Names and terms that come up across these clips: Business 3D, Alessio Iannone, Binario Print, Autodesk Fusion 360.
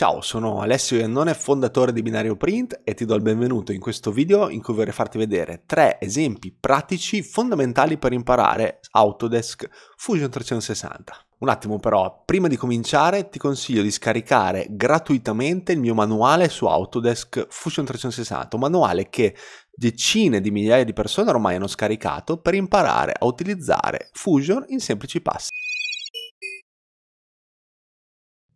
Ciao, sono Alessio Iannone, fondatore di Binario Print e ti do il benvenuto in questo video in cui vorrei farti vedere 3 esempi pratici fondamentali per imparare Autodesk Fusion 360. Un attimo però, prima di cominciare ti consiglio di scaricare gratuitamente il mio manuale su Autodesk Fusion 360, un manuale che decine di migliaia di persone ormai hanno scaricato per imparare a utilizzare Fusion in semplici passi.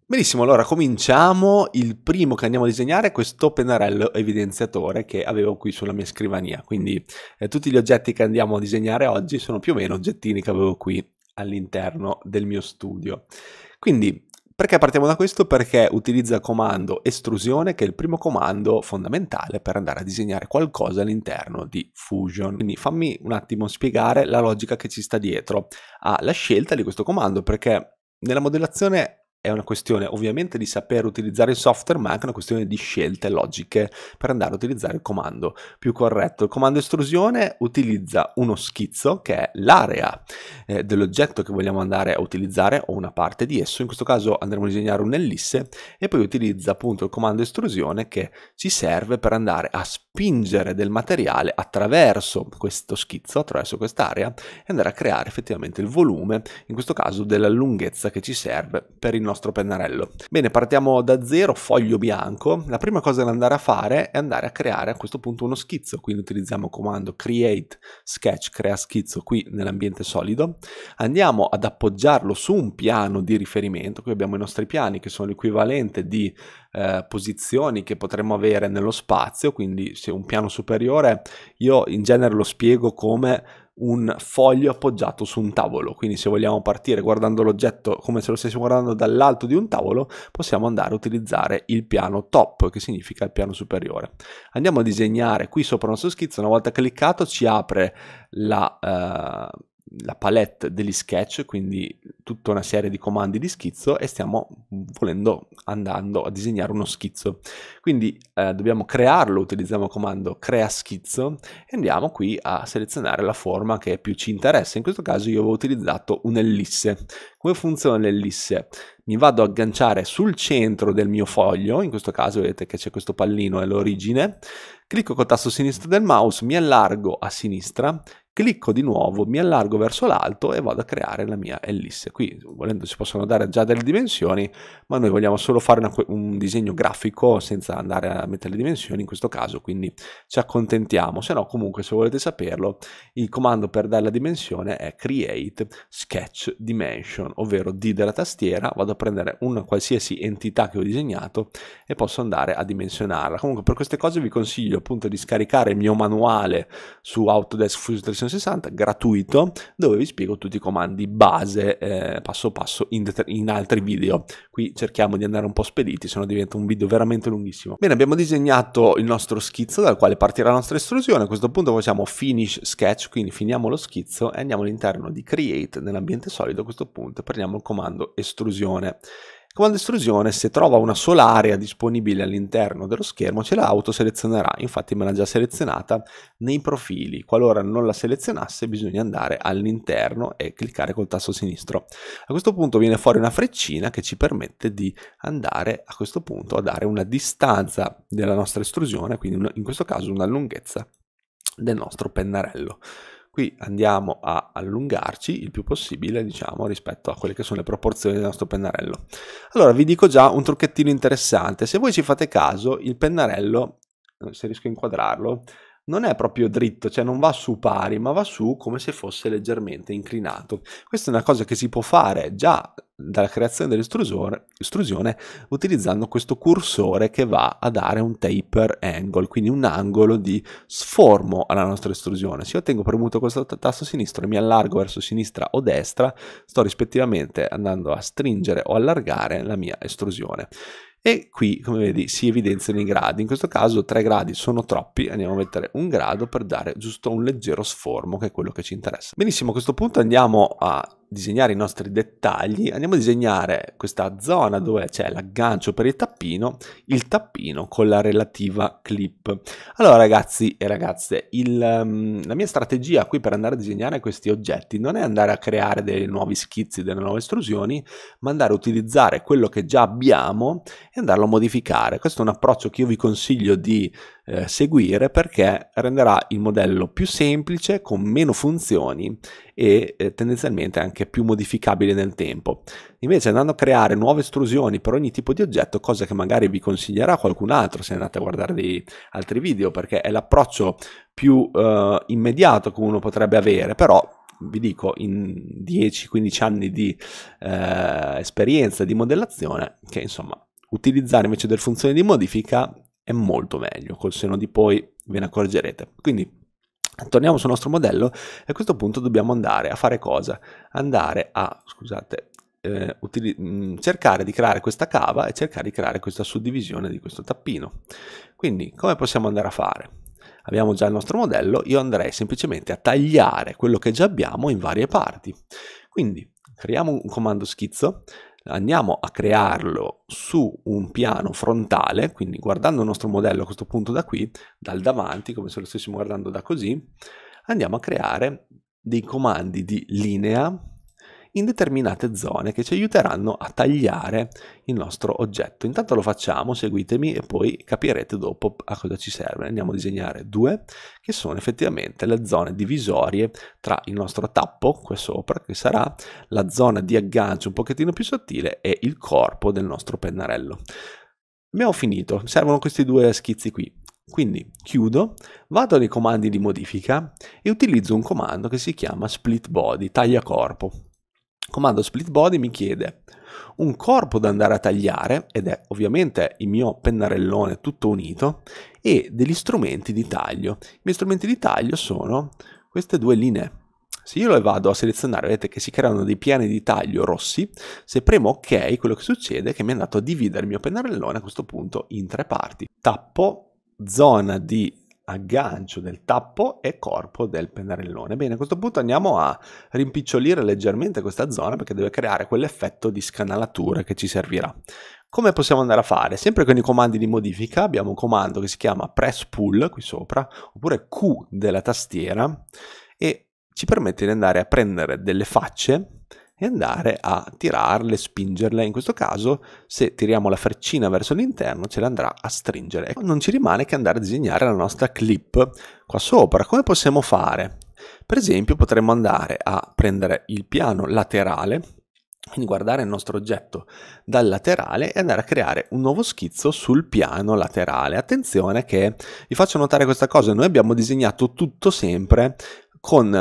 Benissimo, allora cominciamo. Il primo che andiamo a disegnare è questo pennarello evidenziatore che avevo qui sulla mia scrivania, quindi tutti gli oggetti che andiamo a disegnare oggi sono più o meno oggettini che avevo qui all'interno del mio studio. Quindi perché partiamo da questo? Perché utilizza il comando estrusione, che è il primo comando fondamentale per andare a disegnare qualcosa all'interno di Fusion. Quindi fammi un attimo spiegare la logica che ci sta dietro alla scelta di questo comando, perché nella modellazione è una questione ovviamente di saper utilizzare il software, ma anche una questione di scelte logiche per andare a utilizzare il comando più corretto. Il comando estrusione utilizza uno schizzo, che è l'area dell'oggetto che vogliamo andare a utilizzare o una parte di esso. In questo caso andremo a disegnare un'ellisse, e poi utilizza appunto il comando estrusione che ci serve per andare a spingere del materiale attraverso questo schizzo, attraverso quest'area, e andare a creare effettivamente il volume, in questo caso della lunghezza che ci serve per il nostro pennarello. Bene, partiamo da zero, foglio bianco. La prima cosa da andare a fare è andare a creare a questo punto uno schizzo, quindi utilizziamo il comando create sketch, crea schizzo, qui nell'ambiente solido. Andiamo ad appoggiarlo su un piano di riferimento. Qui abbiamo i nostri piani, che sono l'equivalente di posizioni che potremmo avere nello spazio, quindi se un piano superiore, io in genere lo spiego come un foglio appoggiato su un tavolo, quindi se vogliamo partire guardando l'oggetto come se lo stessimo guardando dall'alto di un tavolo, possiamo andare a utilizzare il piano top, che significa il piano superiore. Andiamo a disegnare qui sopra il nostro schizzo. Una volta cliccato ci apre la palette degli sketch, quindi tutta una serie di comandi di schizzo, e stiamo andando a disegnare uno schizzo. Quindi dobbiamo crearlo, utilizziamo il comando crea schizzo e andiamo qui a selezionare la forma che più ci interessa. In questo caso io avevo utilizzato un'ellisse. Come funziona l'ellisse? Mi vado a agganciare sul centro del mio foglio, in questo caso vedete che c'è questo pallino, è l'origine, clicco col tasto sinistro del mouse, mi allargo a sinistra, clicco di nuovo, mi allargo verso l'alto e vado a creare la mia ellisse. Qui volendo si possono dare già delle dimensioni, ma noi vogliamo solo fare un disegno grafico senza andare a mettere le dimensioni in questo caso, quindi ci accontentiamo. Se no, comunque, se volete saperlo, il comando per dare la dimensione è create sketch dimension, ovvero D della tastiera, vado a prendere una qualsiasi entità che ho disegnato e posso andare a dimensionarla. Comunque per queste cose vi consiglio appunto di scaricare il mio manuale su Autodesk Fusion 360 gratuito, dove vi spiego tutti i comandi base passo passo in altri video. Qui cerchiamo di andare un po' spediti, se no diventa un video veramente lunghissimo. Bene, abbiamo disegnato il nostro schizzo dal quale partirà la nostra estrusione. A questo punto facciamo finish sketch, quindi finiamo lo schizzo e andiamo all'interno di create nell'ambiente solido. A questo punto prendiamo il comando estrusione. Il comando estrusione, se trova una sola area disponibile all'interno dello schermo, ce la autoselezionerà. Infatti me l'ha già selezionata nei profili. Qualora non la selezionasse, bisogna andare all'interno e cliccare col tasto sinistro. A questo punto viene fuori una freccina che ci permette di andare a questo punto a dare una distanza della nostra estrusione, quindi in questo caso una lunghezza del nostro pennarello. Qui andiamo a allungarci il più possibile, diciamo, rispetto a quelle che sono le proporzioni del nostro pennarello. Allora, vi dico già un trucchettino interessante. Se voi ci fate caso, il pennarello, se riesco a inquadrarlo, non è proprio dritto, cioè non va su pari, ma va su come se fosse leggermente inclinato. Questa è una cosa che si può fare già dalla creazione dell'estrusione, utilizzando questo cursore che va a dare un taper angle, quindi un angolo di sformo alla nostra estrusione. Se io tengo premuto questo tasto sinistro e mi allargo verso sinistra o destra, sto rispettivamente andando a stringere o allargare la mia estrusione. E qui, come vedi, si evidenziano i gradi. In questo caso 3 gradi sono troppi, andiamo a mettere 1 grado per dare giusto un leggero sformo, che è quello che ci interessa. Benissimo, a questo punto andiamo a disegnare i nostri dettagli, andiamo a disegnare questa zona dove c'è l'aggancio per il tappino con la relativa clip. Allora ragazzi e ragazze, la mia strategia qui per andare a disegnare questi oggetti non è andare a creare dei nuovi schizzi, delle nuove estrusioni, ma andare a utilizzare quello che già abbiamo e andarlo a modificare. Questo è un approccio che io vi consiglio di seguire, perché renderà il modello più semplice, con meno funzioni e tendenzialmente anche più modificabile nel tempo. Invece andando a creare nuove estrusioni per ogni tipo di oggetto, cosa che magari vi consiglierà qualcun altro se andate a guardare altri video, perché è l'approccio più immediato che uno potrebbe avere, però vi dico, in 10-15 anni di esperienza di modellazione, che insomma utilizzare invece delle funzioni di modifica è molto meglio. Col seno di poi ve ne accorgerete. Quindi torniamo sul nostro modello e a questo punto dobbiamo andare a fare cosa? Andare a, scusate, cercare di creare questa cava e cercare di creare questa suddivisione di questo tappino. Quindi come possiamo andare a fare? Abbiamo già il nostro modello, io andrei semplicemente a tagliare quello che già abbiamo in varie parti. Quindi creiamo un comando schizzo, andiamo a crearlo su un piano frontale, quindi guardando il nostro modello a questo punto da qui, dal davanti, come se lo stessimo guardando da così, andiamo a creare dei comandi di linea in determinate zone che ci aiuteranno a tagliare il nostro oggetto. Intanto lo facciamo, seguitemi e poi capirete dopo a cosa ci serve. Andiamo a disegnare due che sono effettivamente le zone divisorie tra il nostro tappo qua sopra, che sarà la zona di aggancio un pochettino più sottile, e il corpo del nostro pennarello. Abbiamo finito, servono questi due schizzi qui. Quindi chiudo, vado nei comandi di modifica e utilizzo un comando che si chiama split body, taglia corpo. Comando split body mi chiede un corpo da andare a tagliare, ed è ovviamente il mio pennarellone tutto unito, e degli strumenti di taglio. I miei strumenti di taglio sono queste due linee. Se io le vado a selezionare, vedete che si creano dei piani di taglio rossi. Se premo ok, quello che succede è che mi è andato a dividere il mio pennarellone a questo punto in tre parti: tappo, zona di aggancio del tappo e corpo del pennarellone. Bene, a questo punto andiamo a rimpicciolire leggermente questa zona, perché deve creare quell'effetto di scanalatura che ci servirà. Come possiamo andare a fare? Sempre con i comandi di modifica abbiamo un comando che si chiama press pull qui sopra, oppure Q della tastiera, e ci permette di andare a prendere delle facce e andare a tirarle, spingerle. In questo caso, se tiriamo la freccina verso l'interno, ce l'andrà a stringere. Non ci rimane che andare a disegnare la nostra clip qua sopra. Come possiamo fare? Per esempio, potremmo andare a prendere il piano laterale, quindi guardare il nostro oggetto dal laterale e andare a creare un nuovo schizzo sul piano laterale. Attenzione che vi faccio notare questa cosa: noi abbiamo disegnato tutto sempre con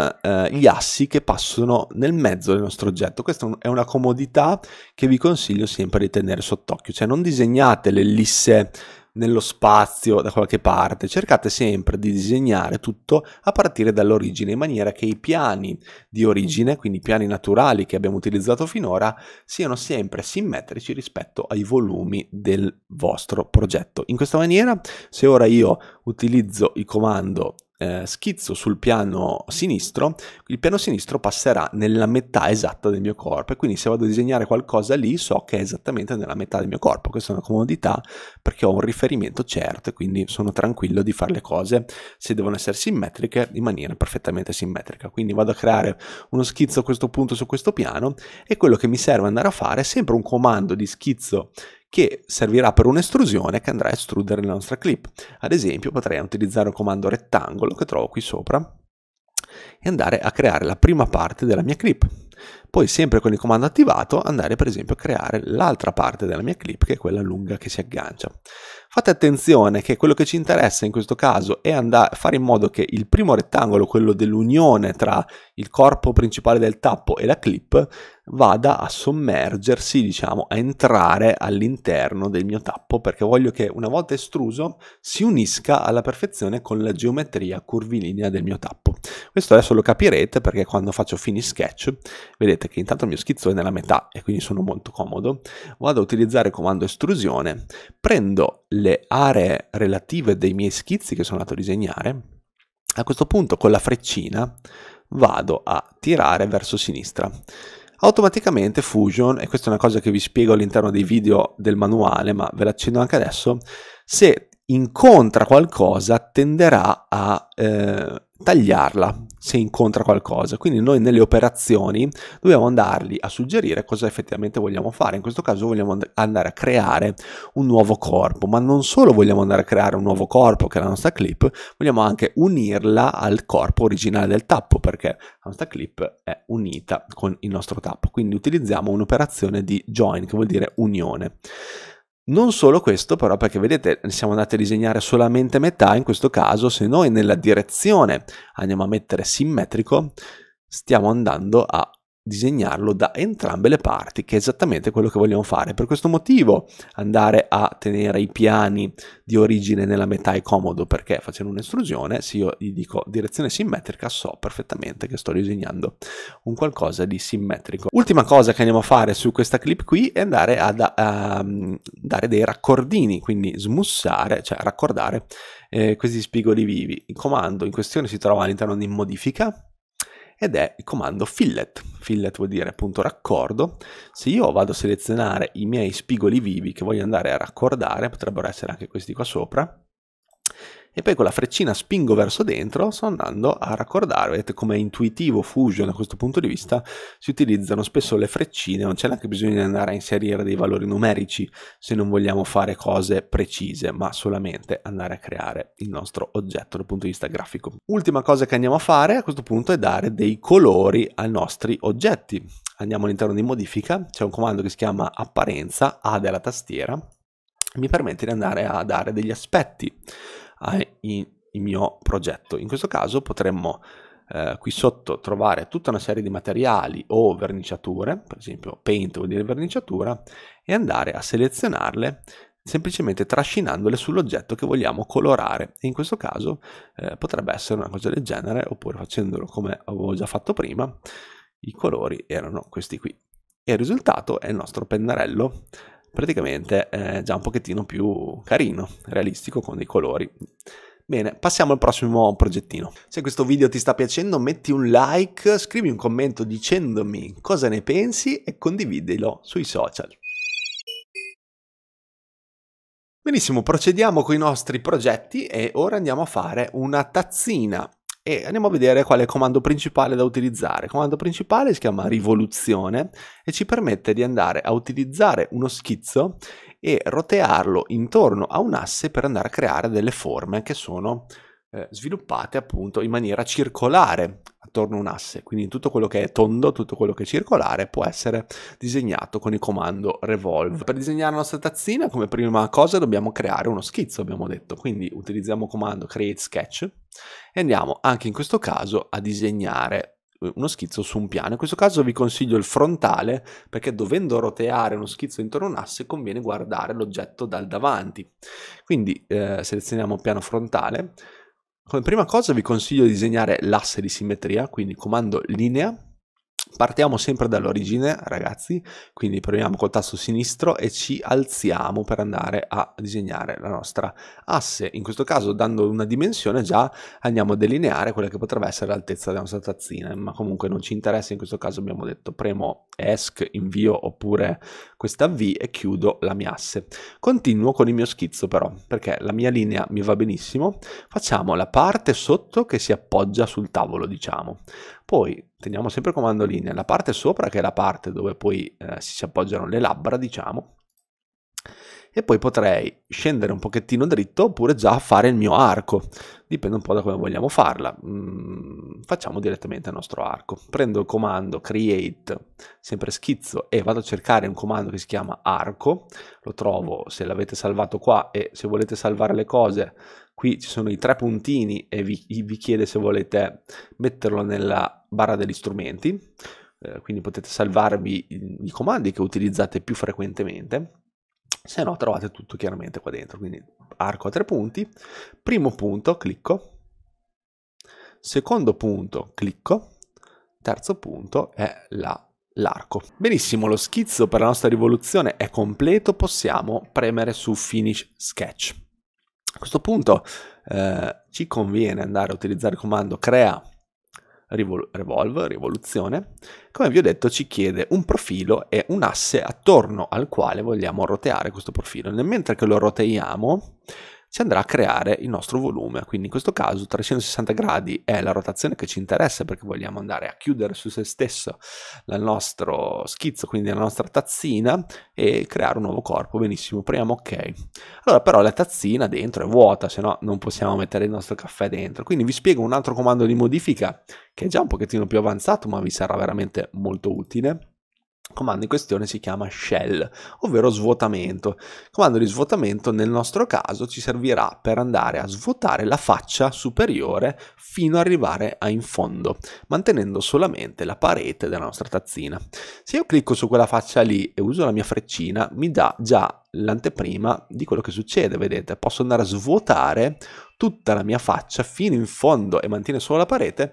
gli assi che passano nel mezzo del nostro oggetto. Questa è una comodità che vi consiglio sempre di tenere sott'occhio, cioè non disegnate le ellisse nello spazio da qualche parte, cercate sempre di disegnare tutto a partire dall'origine, in maniera che i piani di origine, quindi i piani naturali che abbiamo utilizzato finora, siano sempre simmetrici rispetto ai volumi del vostro progetto. In questa maniera, se ora io utilizzo il comando schizzo sul piano sinistro, il piano sinistro passerà nella metà esatta del mio corpo, e quindi se vado a disegnare qualcosa lì so che è esattamente nella metà del mio corpo. Questa è una comodità perché ho un riferimento certo e quindi sono tranquillo di fare le cose, se devono essere simmetriche, in maniera perfettamente simmetrica. Quindi vado a creare uno schizzo a questo punto su questo piano, e quello che mi serve andare a fare è sempre un comando di schizzo che servirà per un'estrusione che andrà a estrudere la nostra clip. Ad esempio potrei utilizzare un comando rettangolo che trovo qui sopra e andare a creare la prima parte della mia clip. Poi sempre con il comando attivato andare per esempio a creare l'altra parte della mia clip, che è quella lunga che si aggancia. Fate attenzione che quello che ci interessa in questo caso è fare in modo che il primo rettangolo, quello dell'unione tra il corpo principale del tappo e la clip, vada a sommergersi, diciamo, a entrare all'interno del mio tappo, perché voglio che una volta estruso si unisca alla perfezione con la geometria curvilinea del mio tappo. Questo adesso lo capirete perché quando faccio finish sketch vedete che intanto il mio schizzo è nella metà e quindi sono molto comodo. Vado a utilizzare il comando estrusione, prendo le aree relative dei miei schizzi che sono andato a disegnare, a questo punto con la freccina vado a tirare verso sinistra. automaticamente Fusion, e questa è una cosa che vi spiego all'interno dei video del manuale, ma ve l'accenno anche adesso, se incontra qualcosa tenderà a tagliarla se incontra qualcosa. Quindi noi nelle operazioni dobbiamo andarli a suggerire cosa effettivamente vogliamo fare. In questo caso vogliamo andare a creare un nuovo corpo, ma non solo vogliamo andare a creare un nuovo corpo che è la nostra clip, vogliamo anche unirla al corpo originale del tappo, perché la nostra clip è unita con il nostro tappo. Quindi utilizziamo un'operazione di join, che vuol dire unione. Non solo questo però, perché vedete siamo andati a disegnare solamente metà, in questo caso se noi nella direzione andiamo a mettere simmetrico stiamo andando a disegnarlo da entrambe le parti, che è esattamente quello che vogliamo fare. Per questo motivo andare a tenere i piani di origine nella metà è comodo, perché facendo un'estrusione, se io gli dico direzione simmetrica, so perfettamente che sto disegnando un qualcosa di simmetrico. Ultima cosa che andiamo a fare su questa clip qui è andare a dare dei raccordini, quindi smussare, cioè raccordare questi spigoli vivi. Il comando in questione si trova all'interno di modifica ed è il comando fillet. Fillet vuol dire appunto raccordo. Se io vado a selezionare i miei spigoli vivi che voglio andare a raccordare, potrebbero essere anche questi qua sopra, e poi con la freccina spingo verso dentro, sto andando a raccordare. Vedete come è intuitivo Fusion da questo punto di vista, si utilizzano spesso le freccine, non c'è neanche bisogno di andare a inserire dei valori numerici se non vogliamo fare cose precise, ma solamente andare a creare il nostro oggetto dal punto di vista grafico. Ultima cosa che andiamo a fare a questo punto è dare dei colori ai nostri oggetti. Andiamo all'interno di modifica, c'è un comando che si chiama apparenza, A della tastiera, mi permette di andare a dare degli aspetti il mio progetto. In questo caso potremmo qui sotto trovare tutta una serie di materiali o verniciature, per esempio paint vuol dire verniciatura, e andare a selezionarle semplicemente trascinandole sull'oggetto che vogliamo colorare, e in questo caso potrebbe essere una cosa del genere, oppure facendolo come avevo già fatto prima, i colori erano questi qui e il risultato è il nostro pennarello praticamente già un pochettino più carino, realistico, con dei colori. Bene, passiamo al prossimo progettino. Se questo video ti sta piacendo metti un like, scrivi un commento dicendomi cosa ne pensi e condividilo sui social. Benissimo, procediamo con i nostri progetti e ora andiamo a fare una tazzina. E andiamo a vedere qual è il comando principale da utilizzare. Il comando principale si chiama rivoluzione e ci permette di andare a utilizzare uno schizzo e rotearlo intorno a un asse per andare a creare delle forme che sono sviluppate appunto in maniera circolare attorno a un asse. Quindi tutto quello che è tondo, tutto quello che è circolare può essere disegnato con il comando revolve. Per disegnare la nostra tazzina, come prima cosa dobbiamo creare uno schizzo, abbiamo detto, quindi utilizziamo il comando create sketch e andiamo anche in questo caso a disegnare uno schizzo su un piano. In questo caso vi consiglio il frontale, perché dovendo roteare uno schizzo intorno a un asse conviene guardare l'oggetto dal davanti. Quindi selezioniamo il piano frontale. Come prima cosa vi consiglio di disegnare l'asse di simmetria, quindi comando linea, partiamo sempre dall'origine ragazzi, quindi proviamo col tasto sinistro e ci alziamo per andare a disegnare la nostra asse. In questo caso dando una dimensione già andiamo a delineare quella che potrebbe essere l'altezza della nostra tazzina, ma comunque non ci interessa, in questo caso abbiamo detto premo ESC, invio oppure questa V e chiudo la mia asse. Continuo con il mio schizzo però, perché la mia linea mi va benissimo, facciamo la parte sotto che si appoggia sul tavolo diciamo, poi teniamo sempre il comando linea, la parte sopra che è la parte dove poi si appoggiano le labbra diciamo, e poi potrei scendere un pochettino dritto oppure già fare il mio arco, dipende un po' da come vogliamo farla. Facciamo direttamente il nostro arco, prendo il comando create, sempre schizzo, e vado a cercare un comando che si chiama arco, lo trovo se l'avete salvato qua, e se volete salvare le cose qui ci sono i tre puntini e vi chiede se volete metterlo nella barra degli strumenti, quindi potete salvarvi i comandi che utilizzate più frequentemente. Se no trovate tutto chiaramente qua dentro, quindi arco a tre punti, primo punto clicco, secondo punto clicco, terzo punto è l'arco. Benissimo, lo schizzo per la nostra rivoluzione è completo, possiamo premere su Finish Sketch. A questo punto ci conviene andare a utilizzare il comando crea Revolve, rivoluzione, come vi ho detto ci chiede un profilo e un asse attorno al quale vogliamo roteare questo profilo. Nel mentre che lo roteiamo ci andrà a creare il nostro volume, quindi in questo caso 360 gradi è la rotazione che ci interessa perché vogliamo andare a chiudere su se stesso il nostro schizzo, quindi la nostra tazzina, e creare un nuovo corpo. Benissimo, proviamo ok. Allora però la tazzina dentro è vuota, se no non possiamo mettere il nostro caffè dentro, quindi vi spiego un altro comando di modifica che è già un pochettino più avanzato ma vi sarà veramente molto utile. Il comando in questione si chiama shell, ovvero svuotamento. Il comando di svuotamento nel nostro caso ci servirà per andare a svuotare la faccia superiore fino ad arrivare in fondo, mantenendo solamente la parete della nostra tazzina. Se io clicco su quella faccia lì e uso la mia freccina, mi dà già l'anteprima di quello che succede. Vedete, posso andare a svuotare tutta la mia faccia fino in fondo e mantiene solo la parete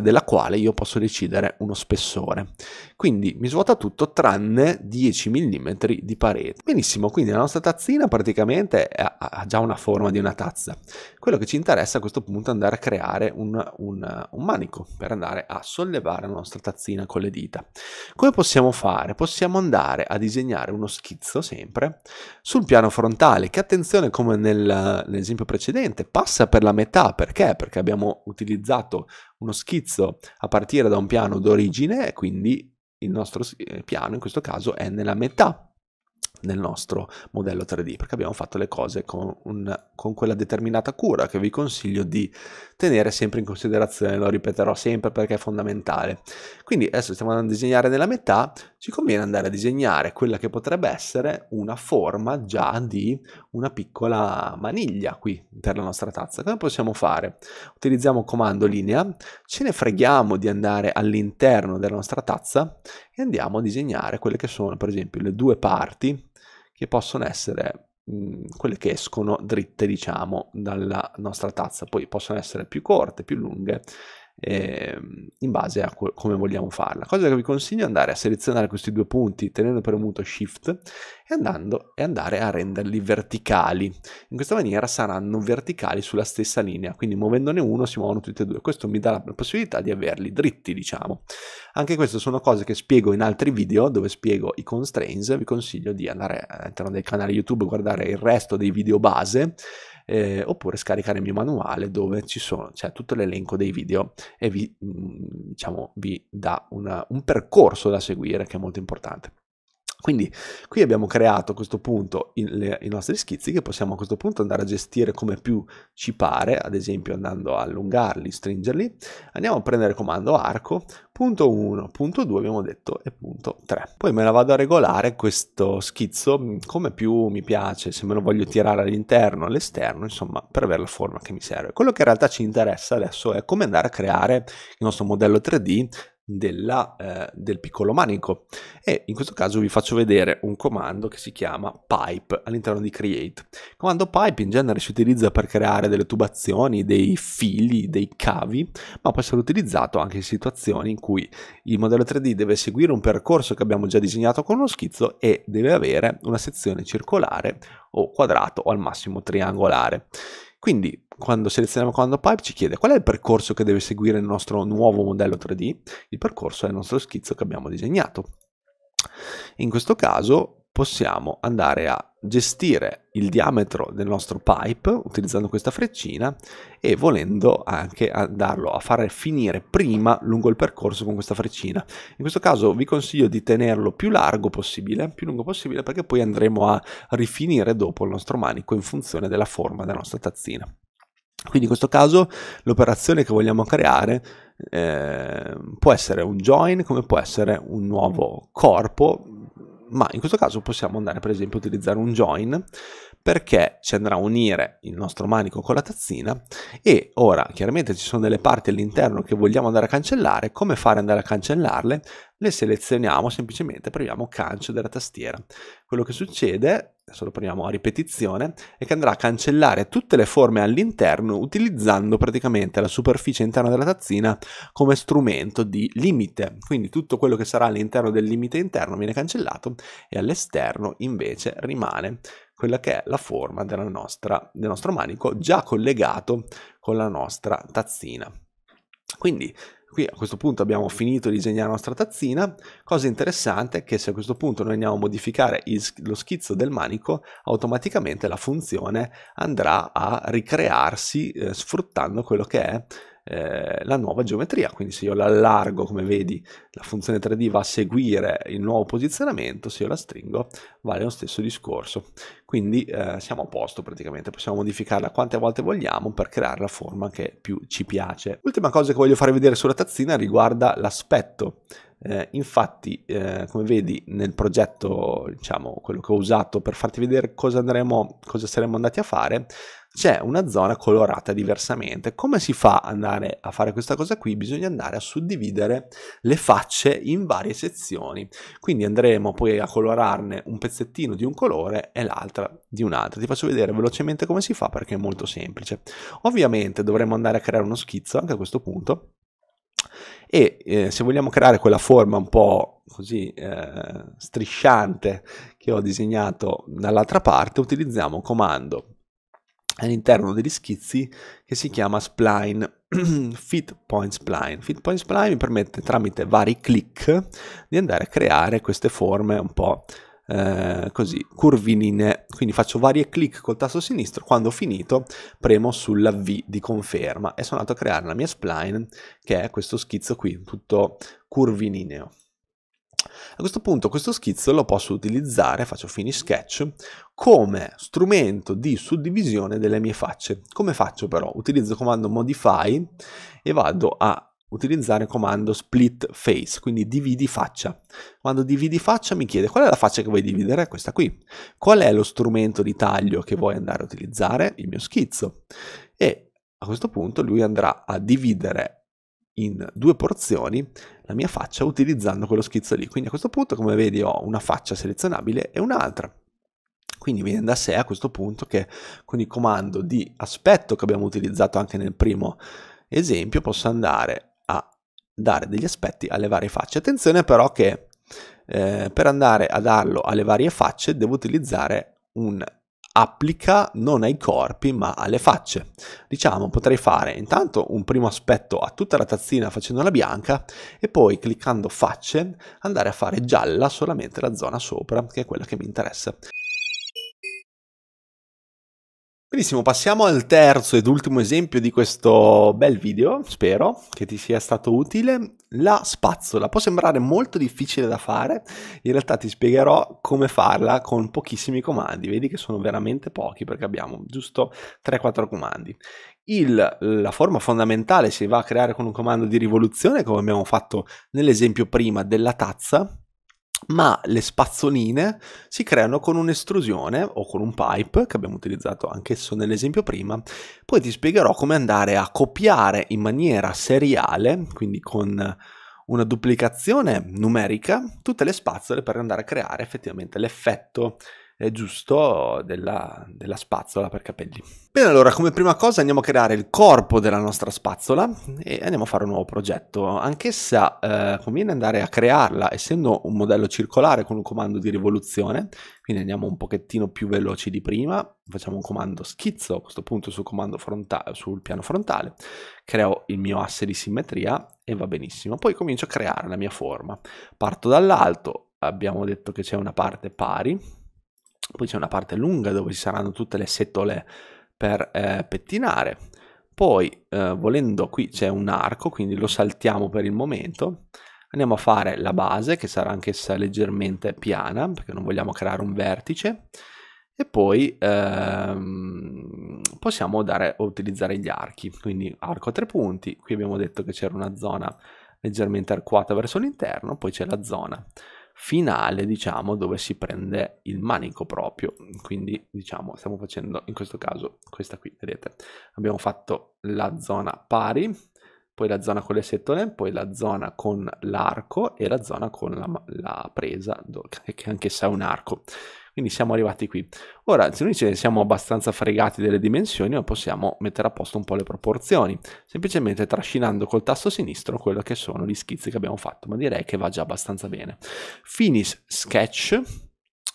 della quale io posso decidere uno spessore, quindi mi svuota tutto tranne 10 mm di parete. Benissimo, quindi la nostra tazzina praticamente ha già una forma di una tazza. Quello che ci interessa a questo punto è andare a creare un manico per andare a sollevare la nostra tazzina con le dita. Come possiamo fare? Possiamo andare a disegnare uno schizzo sempre sul piano frontale, che attenzione, come nell'esempio precedente, passa per la metà. Perché? Perché abbiamo utilizzato uno schizzo a partire da un piano d'origine e quindi il nostro piano in questo caso è nella metà nel nostro modello 3D, perché abbiamo fatto le cose con quella determinata cura che vi consiglio di tenere sempre in considerazione. Lo ripeterò sempre perché è fondamentale. Quindi adesso stiamo andando a disegnare nella metà, ci conviene andare a disegnare quella che potrebbe essere una forma già di una piccola maniglia qui per la nostra tazza. Come possiamo fare? Utilizziamo il comando linea, ce ne freghiamo di andare all'interno della nostra tazza e andiamo a disegnare quelle che sono per esempio le due parti che possono essere quelle che escono dritte, diciamo, dalla nostra tazza. Poi possono essere più corte, più lunghe, in base a come vogliamo farla. Cosa che vi consiglio è andare a selezionare questi due punti tenendo premuto Shift e andare a renderli verticali. In questa maniera saranno verticali sulla stessa linea, quindi muovendone uno si muovono tutti e due. Questo mi dà la possibilità di averli dritti, diciamo. Anche queste sono cose che spiego in altri video dove spiego i constraints. Vi consiglio di andare all'interno del canale YouTube, guardare il resto dei video base, oppure scaricare il mio manuale dove c'è tutto l'elenco dei video e vi dà un percorso da seguire che è molto importante. Quindi qui abbiamo creato a questo punto i nostri schizzi, che possiamo a questo punto andare a gestire come più ci pare, ad esempio andando a allungarli, stringerli. Andiamo a prendere il comando arco, punto 1, punto 2 abbiamo detto, e punto 3. Poi me la vado a regolare questo schizzo come più mi piace, se me lo voglio tirare all'interno, all'esterno, insomma, per avere la forma che mi serve. Quello che in realtà ci interessa adesso è come andare a creare il nostro modello 3D del piccolo manico, e in questo caso vi faccio vedere un comando che si chiama pipe all'interno di create. Il comando pipe in genere si utilizza per creare delle tubazioni, dei fili, dei cavi, ma può essere utilizzato anche in situazioni in cui il modello 3D deve seguire un percorso che abbiamo già disegnato con uno schizzo e deve avere una sezione circolare o quadrato o al massimo triangolare. Quindi quando selezioniamo il comando pipe ci chiede qual è il percorso che deve seguire il nostro nuovo modello 3D. Il percorso è il nostro schizzo che abbiamo disegnato. In questo caso possiamo andare a gestire il diametro del nostro pipe utilizzando questa freccina e volendo anche andarlo a fare finire prima lungo il percorso con questa freccina. In questo caso vi consiglio di tenerlo più largo possibile, più lungo possibile, perché poi andremo a rifinire dopo il nostro manico in funzione della forma della nostra tazzina. Quindi in questo caso l'operazione che vogliamo creare può essere un join come può essere un nuovo corpo, ma in questo caso possiamo andare per esempio a utilizzare un join perché ci andrà a unire il nostro manico con la tazzina. E ora chiaramente ci sono delle parti all'interno che vogliamo andare a cancellare. Come fare andare a cancellarle? Le selezioniamo semplicemente, premiamo cancello della tastiera. Quello che succede, adesso lo premiamo a ripetizione, è che andrà a cancellare tutte le forme all'interno utilizzando praticamente la superficie interna della tazzina come strumento di limite. Quindi tutto quello che sarà all'interno del limite interno viene cancellato e all'esterno invece rimane quella che è la forma del nostro manico già collegato con la nostra tazzina. Quindi Qui a questo punto abbiamo finito di disegnare la nostra tazzina. Cosa interessante è che se a questo punto noi andiamo a modificare lo schizzo del manico, automaticamente la funzione andrà a ricrearsi sfruttando quello che è la nuova geometria. Quindi se io la allargo, come vedi, la funzione 3D va a seguire il nuovo posizionamento, se io la stringo vale lo stesso discorso. Quindi siamo a posto praticamente, possiamo modificarla quante volte vogliamo per creare la forma che più ci piace. L'ultima cosa che voglio farvi vedere sulla tazzina riguarda l'aspetto. Infatti come vedi nel progetto, diciamo quello che ho usato per farti vedere cosa saremmo andati a fare, c'è una zona colorata diversamente. Come si fa ad andare a fare questa cosa qui? Bisogna andare a suddividere le facce in varie sezioni, quindi andremo poi a colorarne un pezzettino di un colore e l'altra di un'altra. Ti faccio vedere velocemente come si fa perché è molto semplice. Ovviamente dovremo andare a creare uno schizzo anche a questo punto e se vogliamo creare quella forma un po' così strisciante che ho disegnato dall'altra parte, utilizziamo un comando all'interno degli schizzi che si chiama spline, fit point spline. Fit point spline mi permette tramite vari click di andare a creare queste forme un po' così curviline. Quindi faccio vari clic col tasto sinistro, quando ho finito premo sulla V di conferma e sono andato a creare la mia spline, che è questo schizzo qui tutto curvilineo. A questo punto questo schizzo lo posso utilizzare, faccio finish sketch, come strumento di suddivisione delle mie facce. Come faccio però? Utilizzo il comando modify e vado a utilizzare il comando split face, quindi dividi faccia. Quando dividi faccia mi chiede qual è la faccia che vuoi dividere, questa qui. Qual è lo strumento di taglio che vuoi andare a utilizzare? Il mio schizzo. E a questo punto lui andrà a dividere in due porzioni la mia faccia utilizzando quello schizzo lì. Quindi a questo punto, come vedi, ho una faccia selezionabile e un'altra. Quindi viene da sé a questo punto che con il comando di aspetto che abbiamo utilizzato anche nel primo esempio posso andare dare degli aspetti alle varie facce. Attenzione però che per andare a darlo alle varie facce devo utilizzare un applica non ai corpi ma alle facce. Diciamo potrei fare intanto un primo aspetto a tutta la tazzina facendola bianca e poi cliccando facce andare a fare gialla solamente la zona sopra, che è quella che mi interessa. Benissimo, passiamo al terzo ed ultimo esempio di questo bel video, spero che ti sia stato utile. La spazzola può sembrare molto difficile da fare, in realtà ti spiegherò come farla con pochissimi comandi. Vedi che sono veramente pochi perché abbiamo giusto 3-4 comandi. La forma fondamentale si va a creare con un comando di rivoluzione, come abbiamo fatto nell'esempio prima della tazza, ma le spazzoline si creano con un'estrusione o con un pipe che abbiamo utilizzato anch'esso nell'esempio prima. Poi ti spiegherò come andare a copiare in maniera seriale, quindi con una duplicazione numerica, tutte le spazzole per andare a creare effettivamente l'effetto giusto della spazzola per capelli. Bene, allora come prima cosa andiamo a creare il corpo della nostra spazzola e andiamo a fare un nuovo progetto. Anch'essa conviene andare a crearla essendo un modello circolare con un comando di rivoluzione, quindi andiamo un pochettino più veloci di prima. Facciamo un comando schizzo a questo punto sul piano frontale, creo il mio asse di simmetria e va benissimo. Poi comincio a creare la mia forma, parto dall'alto, abbiamo detto che c'è una parte pari, poi c'è una parte lunga dove ci saranno tutte le setole per pettinare, poi volendo qui c'è un arco, quindi lo saltiamo per il momento. Andiamo a fare la base che sarà anch'essa leggermente piana perché non vogliamo creare un vertice e poi possiamo utilizzare gli archi, quindi arco a 3 punti. Qui abbiamo detto che c'era una zona leggermente arcuata verso l'interno, poi c'è la zona finale, diciamo, dove si prende il manico proprio. Quindi diciamo stiamo facendo in questo caso questa qui, vedete, abbiamo fatto la zona pari, poi la zona con le setole, poi la zona con l'arco e la zona con la presa, che anch'essa è un arco. Quindi siamo arrivati qui. Ora, se noi ce ne siamo abbastanza fregati delle dimensioni, possiamo mettere a posto un po' le proporzioni, semplicemente trascinando col tasto sinistro quello che sono gli schizzi che abbiamo fatto, ma direi che va già abbastanza bene. Finish sketch,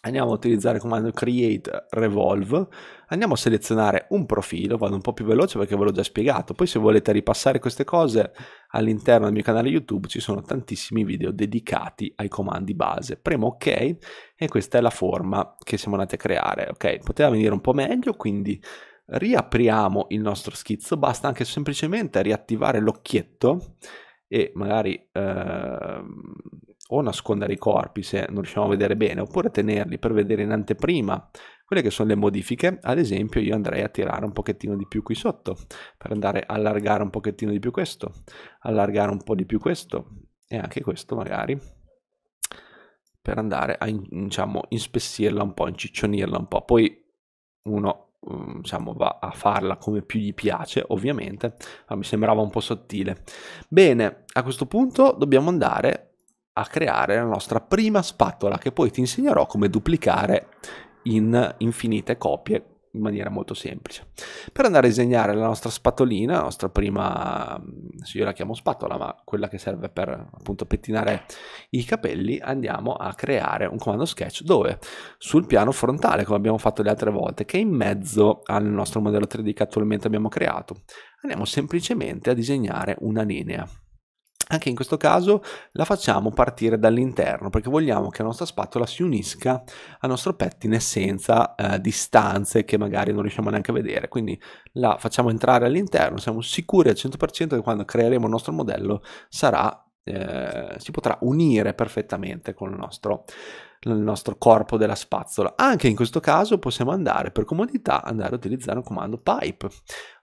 andiamo a utilizzare il comando create revolve, andiamo a selezionare un profilo, vado un po' più veloce perché ve l'ho già spiegato, poi se volete ripassare queste cose all'interno del mio canale YouTube ci sono tantissimi video dedicati ai comandi base. Premo ok e questa è la forma che siamo andati a creare. Ok, poteva venire un po' meglio, quindi riapriamo il nostro schizzo, basta anche semplicemente riattivare l'occhietto e magari o nascondere i corpi se non riusciamo a vedere bene, oppure tenerli per vedere in anteprima quelle che sono le modifiche. Ad esempio io andrei a tirare un pochettino di più qui sotto per andare a allargare un pochettino di più questo, allargare un po' di più questo e anche questo magari per andare a, diciamo, inspessirla un po', inciccionirla un po', poi uno diciamo va a farla come più gli piace ovviamente, ma mi sembrava un po' sottile. Bene, a questo punto dobbiamo andare a creare la nostra prima spatola, che poi ti insegnerò come duplicare in infinite copie in maniera molto semplice. Per andare a disegnare la nostra spatolina, la nostra prima, se io la chiamo spatola, ma quella che serve per appunto pettinare i capelli, andiamo a creare un comando sketch dove sul piano frontale, come abbiamo fatto le altre volte, che è in mezzo al nostro modello 3D che attualmente abbiamo creato, andiamo semplicemente a disegnare una linea. Anche in questo caso la facciamo partire dall'interno perché vogliamo che la nostra spatola si unisca al nostro pettine senza distanze che magari non riusciamo neanche a vedere, quindi la facciamo entrare all'interno. Siamo sicuri al 100% che quando creeremo il nostro modello sarà, si potrà unire perfettamente con il nostro corpo della spazzola. Anche in questo caso possiamo andare per comodità a utilizzare un comando pipe.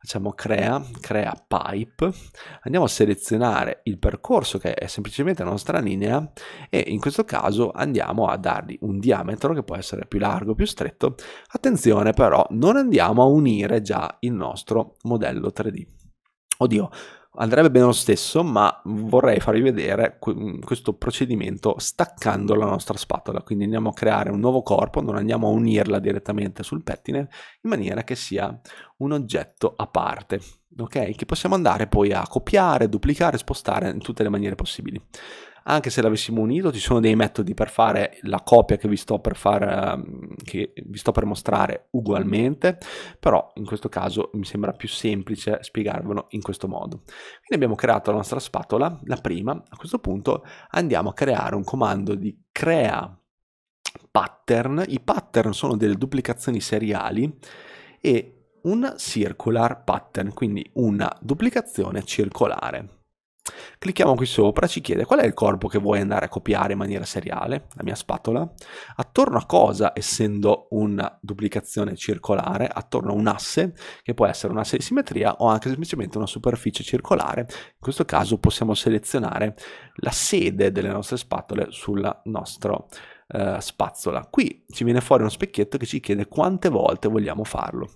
Facciamo crea pipe, andiamo a selezionare il percorso che è semplicemente la nostra linea e in questo caso andiamo a dargli un diametro che può essere più largo, più stretto. Attenzione però, non andiamo a unire già il nostro modello 3D. Oddio, andrebbe bene lo stesso, ma vorrei farvi vedere questo procedimento staccando la nostra spatola. Quindi andiamo a creare un nuovo corpo, non andiamo a unirla direttamente sul pettine, in maniera che sia un oggetto a parte, ok? Che possiamo andare poi a copiare, duplicare, spostare in tutte le maniere possibili. Anche se l'avessimo unito, ci sono dei metodi per fare la copia che vi sto per mostrare ugualmente, però in questo caso mi sembra più semplice spiegarvelo in questo modo. Quindi abbiamo creato la nostra spatola, la prima. A questo punto andiamo a creare un comando di crea pattern. I pattern sono delle duplicazioni seriali e un circular pattern, quindi una duplicazione circolare. Clicchiamo qui sopra, ci chiede qual è il corpo che vuoi andare a copiare in maniera seriale, la mia spatola, attorno a cosa, essendo una duplicazione circolare, attorno a un asse, che può essere un asse di simmetria o anche semplicemente una superficie circolare. In questo caso possiamo selezionare la sede delle nostre spatole sulla nostra spazzola. Qui ci viene fuori uno specchietto che ci chiede quante volte vogliamo farlo.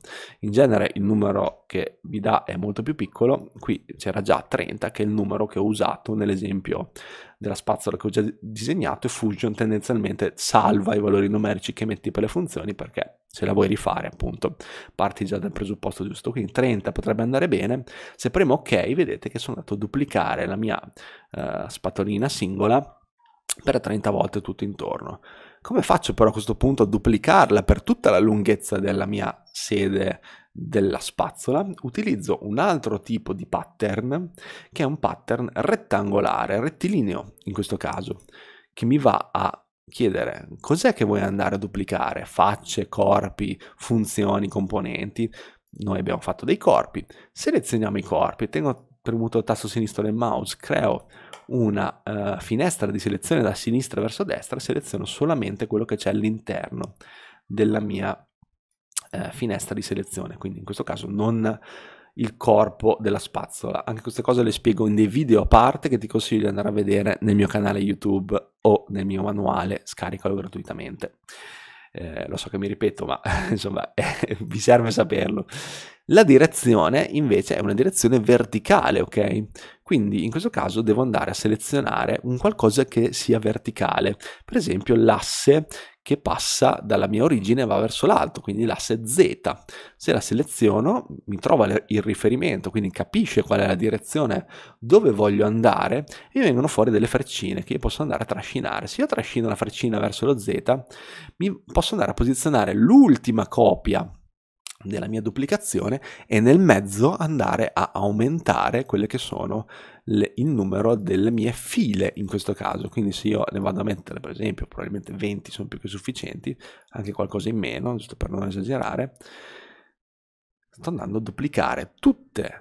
In genere il numero che vi dà è molto più piccolo, qui c'era già 30 che è il numero che ho usato nell'esempio della spazzola che ho già disegnato, e Fusion tendenzialmente salva i valori numerici che metti per le funzioni perché se la vuoi rifare appunto parti già dal presupposto giusto, quindi 30 potrebbe andare bene. Se premo ok vedete che sono andato a duplicare la mia spatolina singola per 30 volte tutto intorno. Come faccio però a questo punto a duplicarla per tutta la lunghezza della mia sede della spazzola? Utilizzo un altro tipo di pattern che è un pattern rettangolare, rettilineo in questo caso, che mi va a chiedere cos'è che vuoi andare a duplicare, facce, corpi, funzioni, componenti. Noi abbiamo fatto dei corpi, selezioniamo i corpi, tengo premuto il tasto sinistro del mouse, creo una finestra di selezione da sinistra verso destra, seleziono solamente quello che c'è all'interno della mia finestra di selezione, quindi in questo caso non il corpo della spazzola. Anche queste cose le spiego in dei video a parte che ti consiglio di andare a vedere nel mio canale YouTube o nel mio manuale, scaricalo gratuitamente. Lo so che mi ripeto, ma insomma vi serve saperlo. La direzione invece è una direzione verticale, ok? Quindi in questo caso devo andare a selezionare un qualcosa che sia verticale, per esempio l'asse che passa dalla mia origine e va verso l'alto, quindi l'asse Z. Se la seleziono mi trova il riferimento, quindi capisce qual è la direzione dove voglio andare e mi vengono fuori delle freccine che io posso andare a trascinare. Se io trascino la freccina verso lo Z, mi posso andare a posizionare l'ultima copia della mia duplicazione e nel mezzo andare a aumentare quelle che sono il numero delle mie file in questo caso. Quindi se io ne vado a mettere per esempio probabilmente 20 sono più che sufficienti, anche qualcosa in meno, giusto per non esagerare, sto andando a duplicare tutte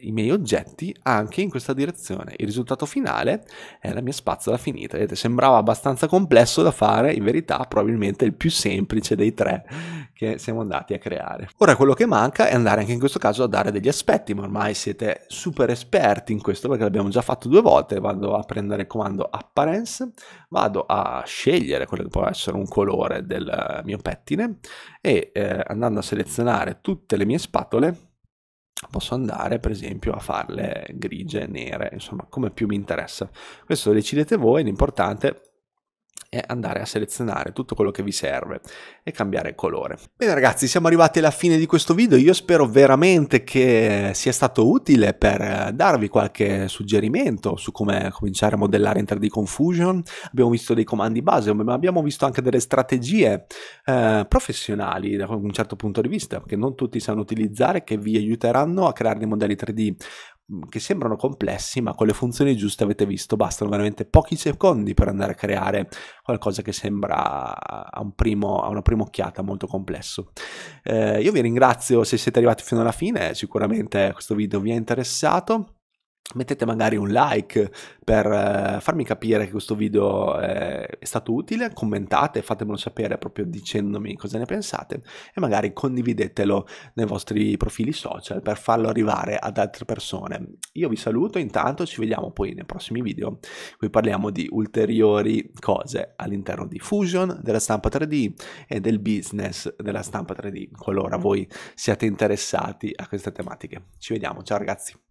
i miei oggetti anche in questa direzione. Il risultato finale è la mia spazzola finita. Vedete, sembrava abbastanza complesso da fare, in verità probabilmente è il più semplice dei tre che siamo andati a creare. Ora quello che manca è andare anche in questo caso a dare degli aspetti, ma ormai siete super esperti in questo perché l'abbiamo già fatto due volte. Vado a prendere il comando Appearance, vado a scegliere quello che può essere un colore del mio pettine e andando a selezionare tutte le mie spatole posso andare per esempio a farle grigie, nere, insomma come più mi interessa. Questo lo decidete voi, l'importante è andare a selezionare tutto quello che vi serve e cambiare colore. Bene ragazzi, siamo arrivati alla fine di questo video, io spero veramente che sia stato utile per darvi qualche suggerimento su come cominciare a modellare in 3D con Fusion. Abbiamo visto dei comandi base, ma abbiamo visto anche delle strategie professionali da un certo punto di vista, che non tutti sanno utilizzare, che vi aiuteranno a creare dei modelli 3D che sembrano complessi, ma con le funzioni giuste, avete visto, bastano veramente pochi secondi per andare a creare qualcosa che sembra a una prima occhiata molto complesso. Io vi ringrazio se siete arrivati fino alla fine, sicuramente questo video vi è interessato. Mettete magari un like per farmi capire che questo video è stato utile, commentate, fatemelo sapere proprio dicendomi cosa ne pensate e magari condividetelo nei vostri profili social per farlo arrivare ad altre persone. Io vi saluto intanto, ci vediamo poi nei prossimi video, qui parliamo di ulteriori cose all'interno di Fusion, della stampa 3D e del business della stampa 3D, qualora voi siate interessati a queste tematiche. Ci vediamo, ciao ragazzi!